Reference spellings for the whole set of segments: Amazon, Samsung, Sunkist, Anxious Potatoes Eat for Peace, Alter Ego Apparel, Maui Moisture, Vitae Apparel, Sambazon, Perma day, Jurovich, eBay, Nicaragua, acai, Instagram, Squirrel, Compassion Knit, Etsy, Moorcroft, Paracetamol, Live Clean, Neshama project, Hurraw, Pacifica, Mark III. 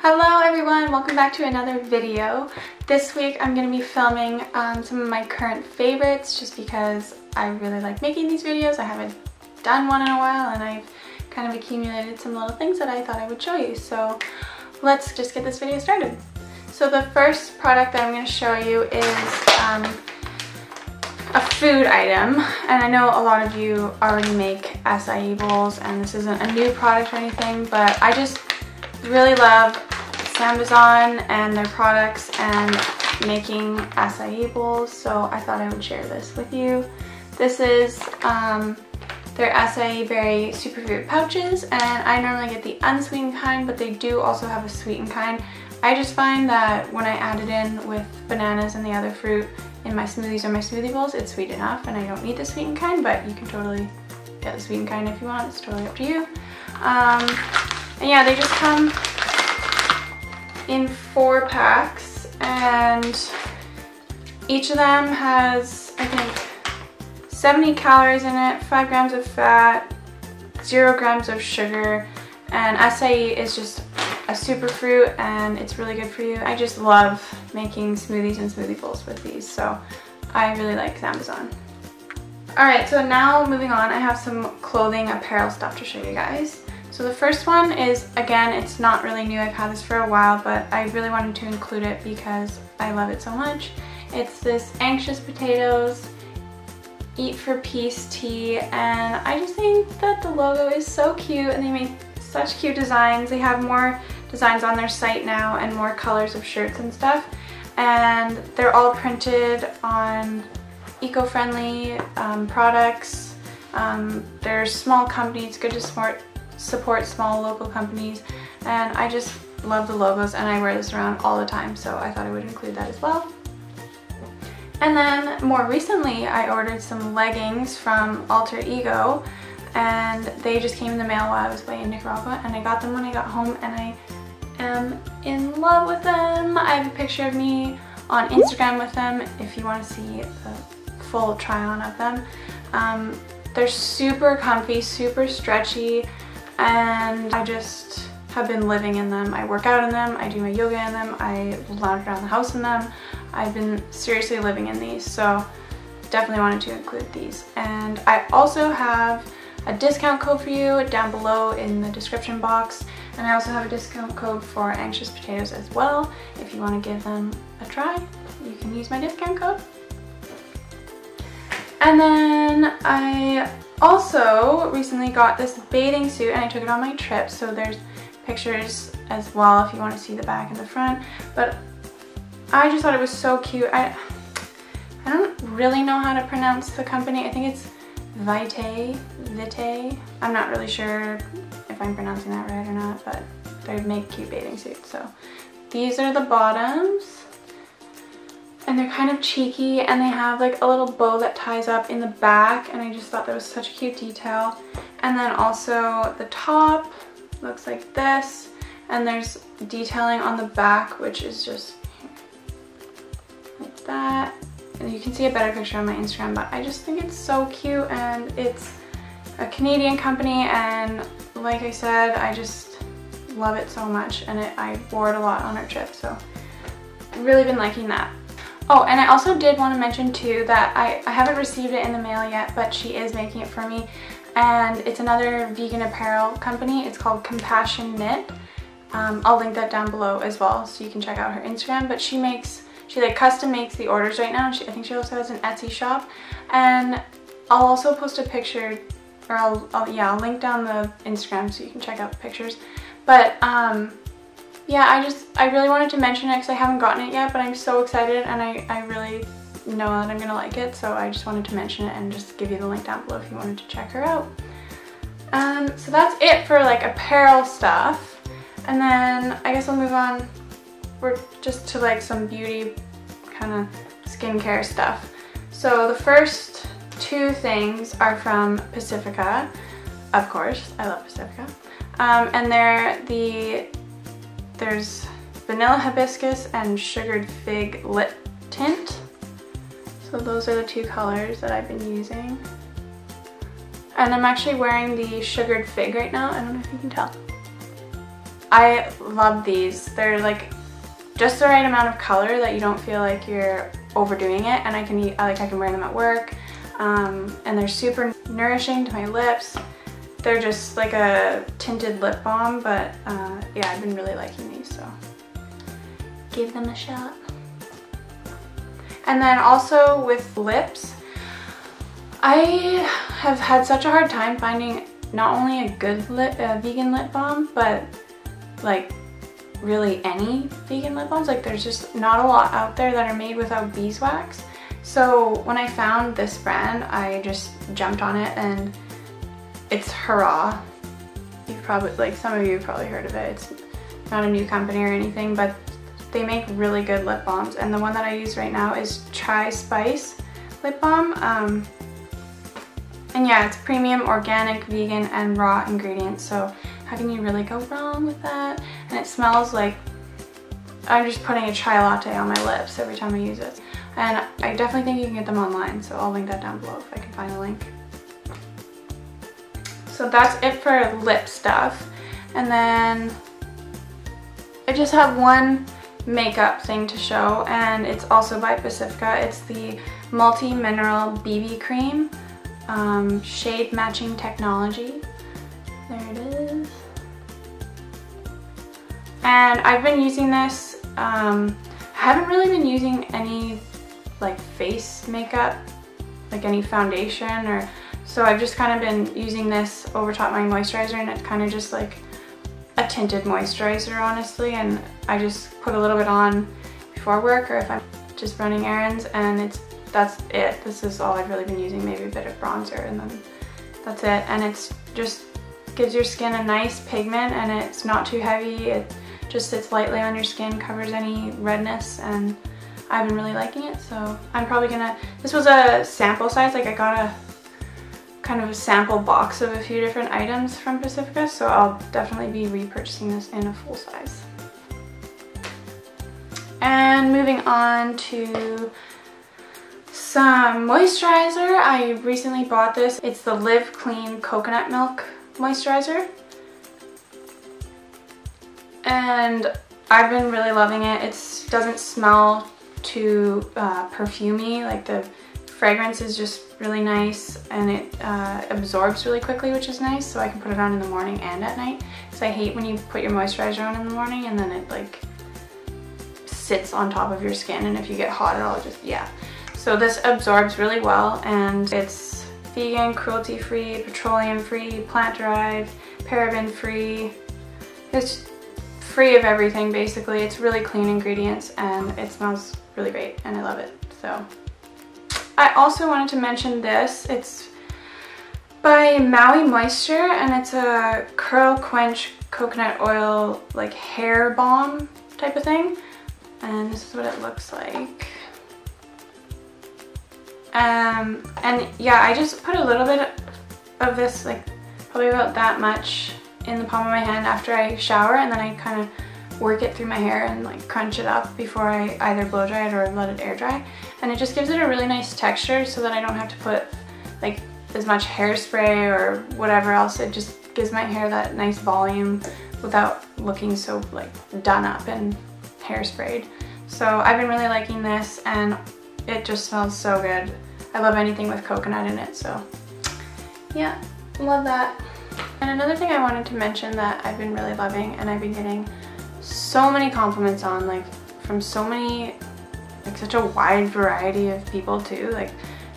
Hello everyone, welcome back to another video. This week I'm going to be filming some of my current favorites just because I really like making these videos. I haven't done one in a while and I've kind of accumulated some little things that I thought I would show you. So let's just get this video started. So the first product that I'm going to show you is a food item, and I know a lot of you already make acai bowls and this isn't a new product or anything, but I just really love Sambazon and their products and making acai bowls, so I thought I would share this with you. This is their acai berry superfood pouches, and I normally get the unsweetened kind, but they do also have a sweetened kind. I just find that when I add it in with bananas and the other fruit in my smoothies or my smoothie bowls, it's sweet enough and I don't need the sweetened kind, but you can totally get the sweetened kind if you want. It's totally up to you. And yeah, they just come in 4 packs, and each of them has, I think, 70 calories in it, 5 grams of fat, 0 grams of sugar, and acai is just a super fruit and it's really good for you. I just love making smoothies and smoothie bowls with these, so I really like Sambazon. Alright, so now moving on, I have some clothing apparel stuff to show you guys. So the first one is, again, it's not really new, I've had this for a while, but I really wanted to include it because I love it so much. It's this Anxious Potatoes Eat for Peace tee, and I just think that the logo is so cute and they make such cute designs. They have more designs on their site now and more colors of shirts and stuff, and they're all printed on eco-friendly products. They're small companies, good to support small local companies, and I just love the logos and I wear this around all the time, so I thought I would include that as well. And then more recently I ordered some leggings from Alter Ego and they just came in the mail while I was away in Nicaragua, and I got them when I got home and I am in love with them. I have a picture of me on Instagram with them if you want to see the full try on of them. They're super comfy, super stretchy, and I just have been living in them. I work out in them, I do my yoga in them, I lounge around the house in them. I've been seriously living in these, so definitely wanted to include these. And I also have a discount code for you down below in the description box, and I also have a discount code for Anxious Potatoes as well. If you want to give them a try, you can use my discount code. And then I also recently got this bathing suit and I took it on my trip, so there's pictures as well if you want to see the back and the front, but I just thought it was so cute. I don't really know how to pronounce the company. I think it's Vitae. I'm not really sure if I'm pronouncing that right or not, but they make cute bathing suits. So these are the bottoms, and they're kind of cheeky and they have like a little bow that ties up in the back, and I just thought that was such a cute detail. And then also the top looks like this, and there's detailing on the back which is just like that, and you can see a better picture on my Instagram, but I just think it's so cute, and it's a Canadian company, and like I said, I just love it so much, and I wore it a lot on our trip, so I've really been liking that. Oh, and I also did want to mention too that I haven't received it in the mail yet, but she is making it for me, and it's another vegan apparel company. It's called Compassion Knit. I'll link that down below as well so you can check out her Instagram, but she like custom makes the orders right now. I think she also has an Etsy shop, and I'll also post a picture, or I'll link down the Instagram so you can check out the pictures, but yeah, I really wanted to mention it because I haven't gotten it yet, but I'm so excited and I really know that I'm gonna like it, so I just wanted to mention it and just give you the link down below if you wanted to check her out. So that's it for like apparel stuff, and then I guess I'll move on just to like some beauty kind of skincare stuff. So the first 2 things are from Pacifica, of course, I love Pacifica, and they're there's vanilla hibiscus and sugared fig lip tint. So those are the 2 colors that I've been using. And I'm actually wearing the sugared fig right now. I don't know if you can tell. I love these. They're like just the right amount of color that you don't feel like you're overdoing it, and I can wear them at work, and they're super nourishing to my lips. They're just like a tinted lip balm, but yeah, I've been really liking these, so give them a shot. And then also with lips, I have had such a hard time finding not only a good vegan lip balm, but like really any vegan lip balms. Like there's just not a lot out there that are made without beeswax. So when I found this brand, I just jumped on it, and it's Hurraw. You've probably, like some of you have probably heard of it. It's not a new company or anything, but they make really good lip balms, and the one that I use right now is Tri-Spice lip balm. And yeah, it's premium, organic, vegan, and raw ingredients, so how can you really go wrong with that? And it smells like, I'm just putting a chai latte on my lips every time I use it. And I definitely think you can get them online, so I'll link that down below if I can find a link. So that's it for lip stuff. And then I just have one makeup thing to show, and it's also by Pacifica. It's the multi-mineral BB cream, shade matching technology. There it is. And I've been using this. I haven't really been using any like face makeup, like any foundation, or so I've just kind of been using this over top my moisturizer, and it's kind of just like a tinted moisturizer, honestly, and I just put a little bit on before work, or if I'm just running errands, and that's it. This is all I've really been using, maybe a bit of bronzer, and then that's it. And it's just gives your skin a nice pigment, and it's not too heavy. It just sits lightly on your skin, covers any redness, and I've been really liking it, so I'm probably gonna, this was a sample size, like I got a kind of a sample box of a few different items from Pacifica, so I'll definitely be repurchasing this in a full size. And moving on to some moisturizer. I recently bought this. It's the Live Clean Coconut Milk Moisturizer, and I've been really loving it. It doesn't smell too perfumey, like the fragrance is just really nice, and it absorbs really quickly, which is nice, so I can put it on in the morning and at night, because I hate when you put your moisturizer on in the morning and then it like sits on top of your skin, and if you get hot it'll just, yeah. So this absorbs really well, and it's vegan, cruelty-free, petroleum-free, plant-derived, paraben-free. It's free of everything basically. It's really clean ingredients, and it smells really great, and I love it. So I also wanted to mention this. It's by Maui Moisture, and it's a curl quench coconut oil like hair balm type of thing. And this is what it looks like. And yeah, I just put a little bit of this, like probably about that much, in the palm of my hand after I shower, and then I kind of work it through my hair and like crunch it up before I either blow dry it or let it air dry, and it just gives it a really nice texture so that I don't have to put like as much hairspray or whatever else. It just gives my hair that nice volume without looking so like done up and hairsprayed. So I've been really liking this, and it just smells so good. I love anything with coconut in it, so yeah, love that. And another thing I wanted to mention that I've been really loving, and I've been getting so many compliments on, like from so many, like such a wide variety of people too, like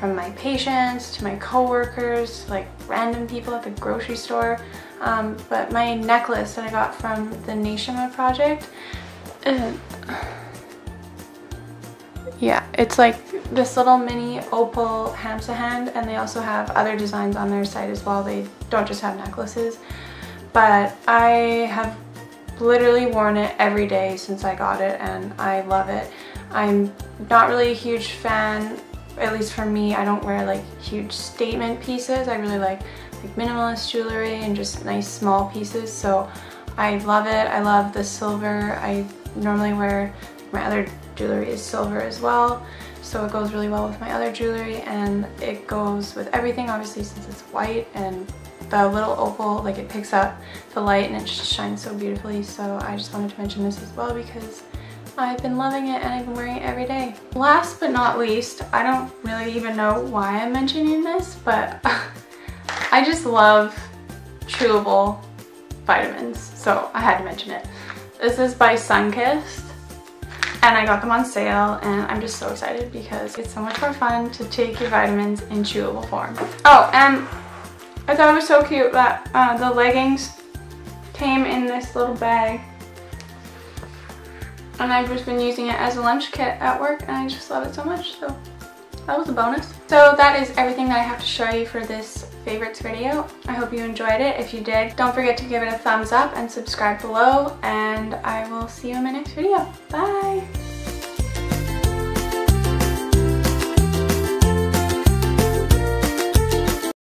from my patients to my co-workers, like random people at the grocery store, but my necklace that I got from the Neshama project, yeah, it's like this little mini opal hand, and they also have other designs on their site as well. They don't just have necklaces, but I have literally worn it every day since I got it, and I love it. I'm not really a huge fan, at least for me, I don't wear like huge statement pieces. I really like minimalist jewelry and just nice small pieces, so I love it. I love the silver. I normally wear, my other jewelry is silver as well, so it goes really well with my other jewelry, and it goes with everything, obviously, since it's white, and the little opal, like, it picks up the light and it just shines so beautifully. So I just wanted to mention this as well because I've been loving it and I've been wearing it every day. Last but not least, I don't really even know why I'm mentioning this, but I just love chewable vitamins, so I had to mention it. This is by Sunkist, and I got them on sale, and I'm just so excited because it's so much more fun to take your vitamins in chewable form. Oh, and I thought it was so cute that the leggings came in this little bag, and I've just been using it as a lunch kit at work, and I just love it so much, so that was a bonus. So that is everything that I have to show you for this favorites video. I hope you enjoyed it. If you did, don't forget to give it a thumbs up and subscribe below, and I will see you in my next video. Bye!